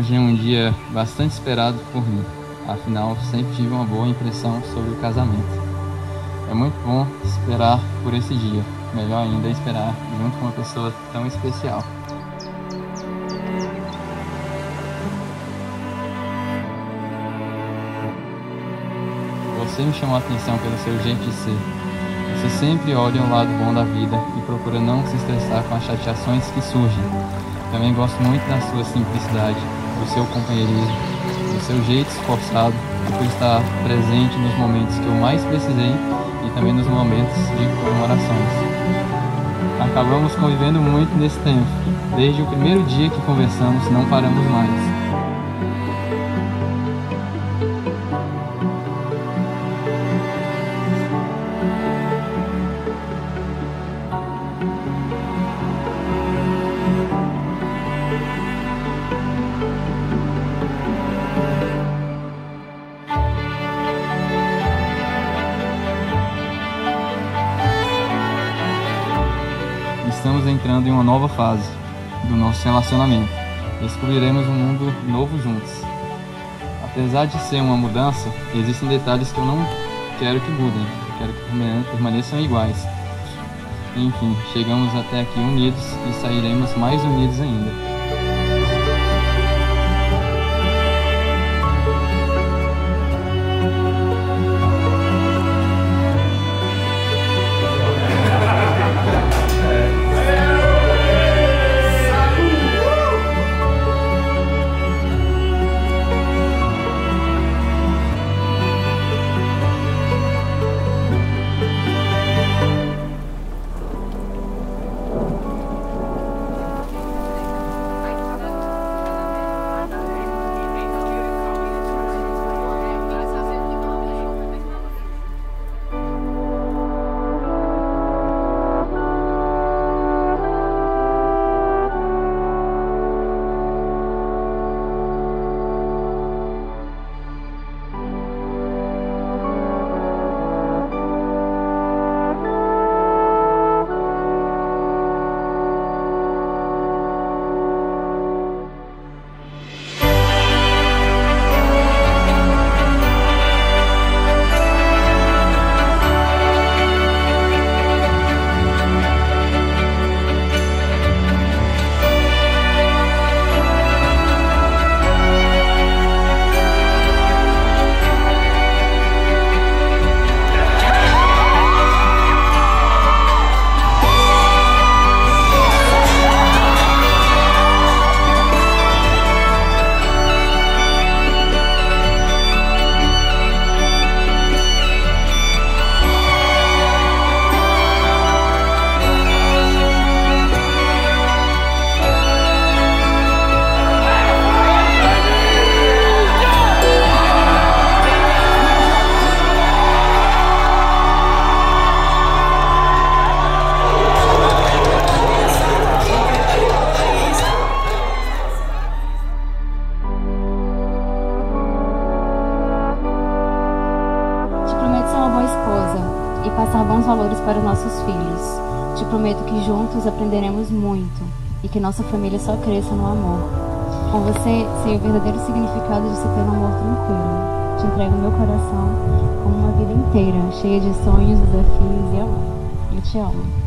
Hoje é um dia bastante esperado por mim, afinal sempre tive uma boa impressão sobre o casamento. É muito bom esperar por esse dia, melhor ainda é esperar junto com uma pessoa tão especial. Você me chamou a atenção pelo seu jeito de ser. Você sempre olha o lado bom da vida e procura não se estressar com as chateações que surgem. Também gosto muito da sua simplicidade, do seu companheirismo, do seu jeito esforçado e por estar presente nos momentos que eu mais precisei e também nos momentos de comemorações. Acabamos convivendo muito nesse tempo. Desde o primeiro dia que conversamos, não paramos mais. Estamos entrando em uma nova fase do nosso relacionamento. Descobriremos um mundo novo juntos. Apesar de ser uma mudança, existem detalhes que eu não quero que mudem, quero que permaneçam iguais. Enfim, chegamos até aqui unidos e sairemos mais unidos ainda. E passar bons valores para os nossos filhos. Te prometo que juntos aprenderemos muito e que nossa família só cresça no amor. Com você, sei o verdadeiro significado de se ter um amor tranquilo. Te entrego meu coração como uma vida inteira, cheia de sonhos, desafios e amor. Eu te amo.